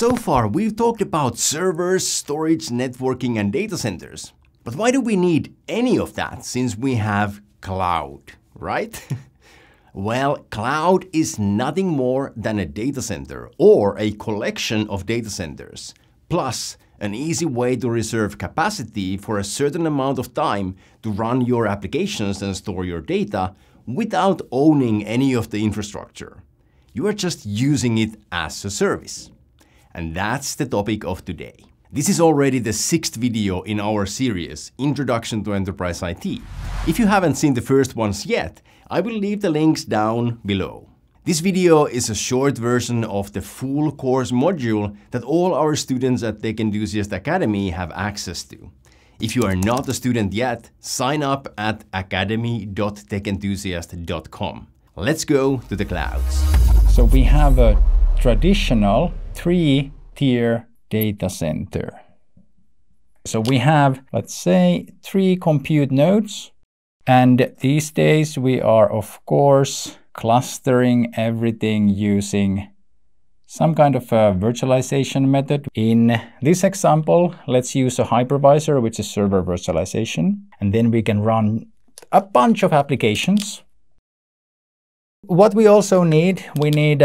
So far, we've talked about servers, storage, networking, and data centers. But why do we need any of that since we have cloud, right? Well, cloud is nothing more than a data center or a collection of data centers, plus an easy way to reserve capacity for a certain amount of time to run your applications and store your data without owning any of the infrastructure. You are just using it as a service. And that's the topic of today. This is already the 6th video in our series, Introduction to Enterprise IT. If you haven't seen the first ones yet, I will leave the links down below. This video is a short version of the full course module that all our students at Tech Enthusiast Academy have access to. If you are not a student yet, sign up at academy.techenthusiast.com. Let's go to the clouds. So we have a traditional three-tier data center. So we have, let's say, 3 compute nodes. And these days we are, of course, clustering everything using some kind of a virtualization method. In this example, let's use a hypervisor, which is server virtualization. And then we can run a bunch of applications. What we also need, we need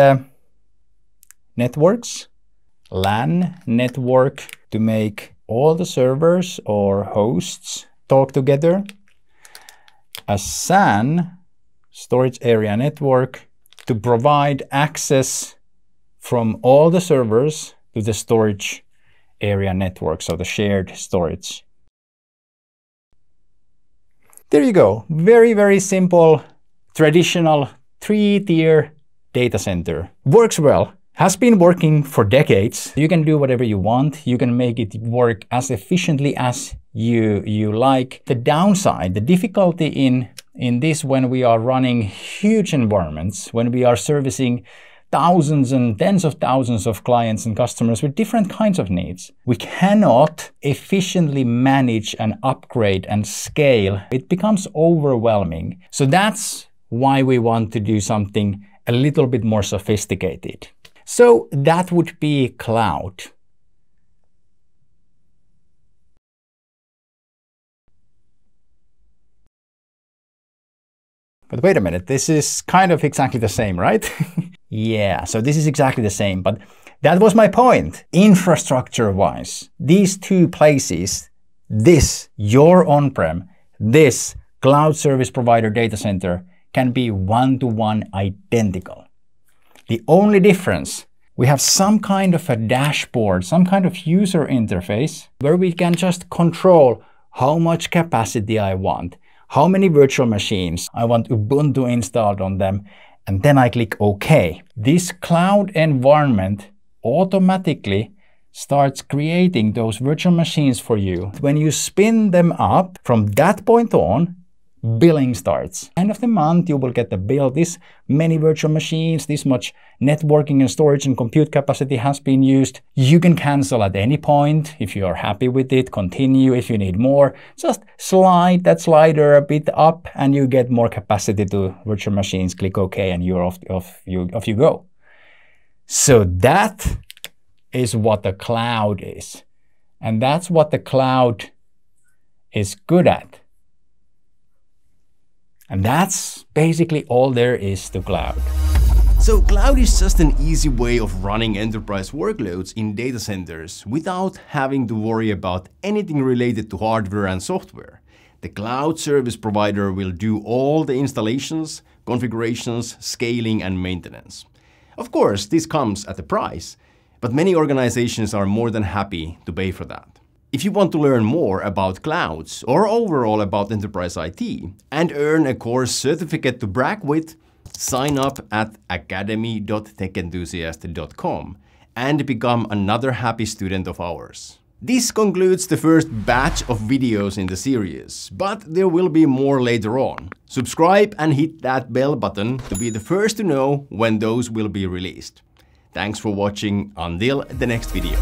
networks. LAN network to make all the servers or hosts talk together. A SAN, storage area network, to provide access from all the servers to the storage area network, so the shared storage. There you go. Very, very simple, traditional 3-tier data center. Works well. Has been working for decades. You can do whatever you want. You can make it work as efficiently as you like. The downside, the difficulty in this, when we are running huge environments, when we are servicing thousands and tens of thousands of clients and customers with different kinds of needs, we cannot efficiently manage and upgrade and scale. It becomes overwhelming. So that's why we want to do something a little bit more sophisticated. So that would be cloud. But wait a minute, this is kind of exactly the same, right? Yeah, so this is exactly the same, but that was my point. Infrastructure-wise, these two places, this, your on-prem, this cloud service provider data center, can be one-to-one identical. The only difference, we have some kind of a dashboard, some kind of user interface where we can just control how much capacity I want, how many virtual machines I want Ubuntu installed on them, and then I click OK. This cloud environment automatically starts creating those virtual machines for you. When you spin them up, from that point on, billing starts. End of the month, you will get the bill. This many virtual machines, this much networking and storage and compute capacity has been used. You can cancel at any point. If you are happy with it, continue. If you need more, just slide that slider a bit up and you get more capacity to virtual machines. Click OK and you're off you go. So that is what the cloud is. And that's what the cloud is good at. And that's basically all there is to cloud. So cloud is just an easy way of running enterprise workloads in data centers without having to worry about anything related to hardware and software. The cloud service provider will do all the installations, configurations, scaling, and maintenance. Of course, this comes at a price, but many organizations are more than happy to pay for that. If you want to learn more about clouds or overall about enterprise IT and earn a course certificate to brag with, sign up at academy.techenthusiast.com and become another happy student of ours. This concludes the first batch of videos in the series, but there will be more later on. Subscribe and hit that bell button to be the first to know when those will be released. Thanks for watching. Until the next video.